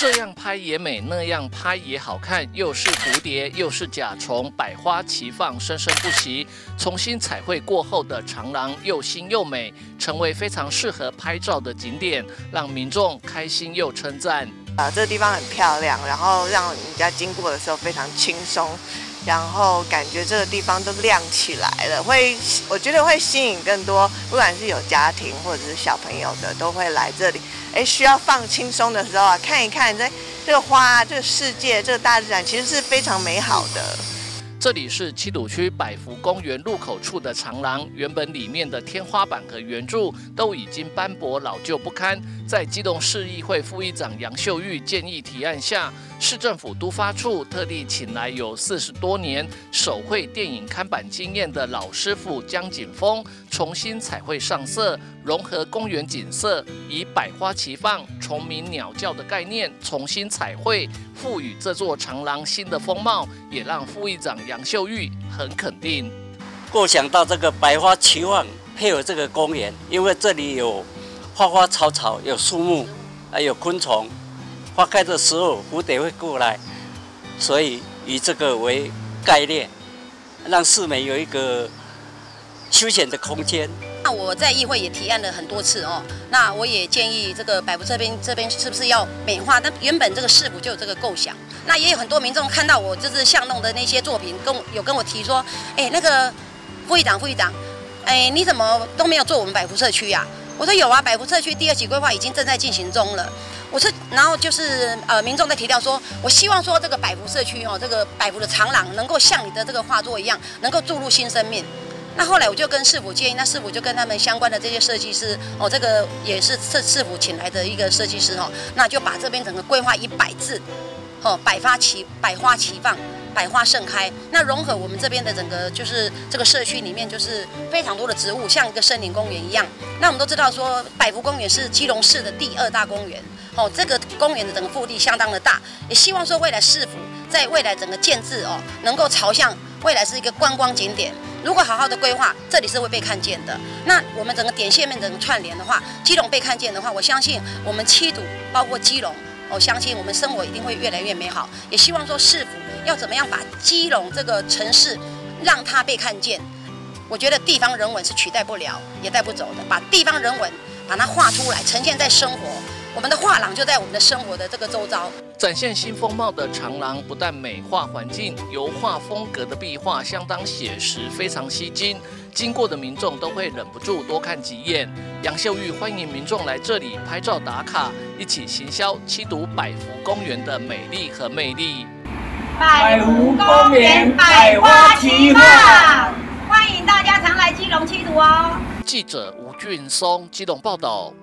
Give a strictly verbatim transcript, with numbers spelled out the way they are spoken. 这样拍也美，那样拍也好看，又是蝴蝶，又是甲虫，百花齐放，生生不息。重新彩绘过后的长廊又新又美，成为非常适合拍照的景点，让民众开心又称赞。啊，这个地方很漂亮，然后让人家经过的时候非常轻松，然后感觉这个地方都亮起来了，会我觉得会吸引更多，不管是有家庭或者是小朋友的，都会来这里。 哎，需要放轻松的时候啊，看一看这这个花、这个世界、这个大自然，其实是非常美好的。这里是七堵区百福公园入口处的长廊，原本里面的天花板和圆柱都已经斑驳老旧不堪。在基隆市议会副议长杨秀玉建议提案下，市政府都发处特地请来有四十多年手绘电影看板经验的老师傅江景峰，重新彩绘上色。 融合公园景色，以百花齐放、虫鸣鸟叫的概念重新彩绘，赋予这座长廊新的风貌，也让副议长杨秀玉很肯定。构想到这个百花齐放，配合这个公园，因为这里有花花草草，有树木，还有昆虫。花开的时候，蝴蝶会过来，所以以这个为概念，让市民有一个休闲的空间。 那我在议会也提案了很多次哦，那我也建议这个百福这边这边是不是要美化？但原本这个市府就有这个构想，那也有很多民众看到我就是巷弄的那些作品，跟我有跟我提说，哎，那个副议长副议长，哎，你怎么都没有做我们百福社区呀、啊？ 我说有啊，百福社区第二期规划已经正在进行中了。我说，然后就是呃，民众在提到说，我希望说这个百福社区哦，这个百福的长廊能够像你的这个画作一样，能够注入新生命。 那后来我就跟市府建议，那市府就跟他们相关的这些设计师哦，这个也是市市府请来的一个设计师哦，那就把这边整个规划以百字，哦，百花齐百花齐放，百花盛开，那融合我们这边的整个就是这个社区里面就是非常多的植物，像一个森林公园一样。那我们都知道说，百福公园是基隆市的第二大公园哦，这个公园的整个腹地相当的大，也希望说未来市府在未来整个建制哦，能够朝向未来是一个观光景点。 如果好好的规划，这里是会被看见的。那我们整个点线面整个串联的话，基隆被看见的话，我相信我们七堵包括基隆，我相信我们生活一定会越来越美好。也希望说市府要怎么样把基隆这个城市让它被看见。我觉得地方人文是取代不了也带不走的，把地方人文把它画出来，呈现在生活。 我们的画廊就在我们的生活的这个周遭，展现新风貌的长廊不但美化环境，油画风格的壁画相当写实，非常吸睛。经过的民众都会忍不住多看几眼。杨秀玉欢迎民众来这里拍照打卡，一起行销七堵百福公园的美丽和魅力。百福公园百花齐放，欢迎大家常来基隆七堵哦。记者吴俊松，基隆报道。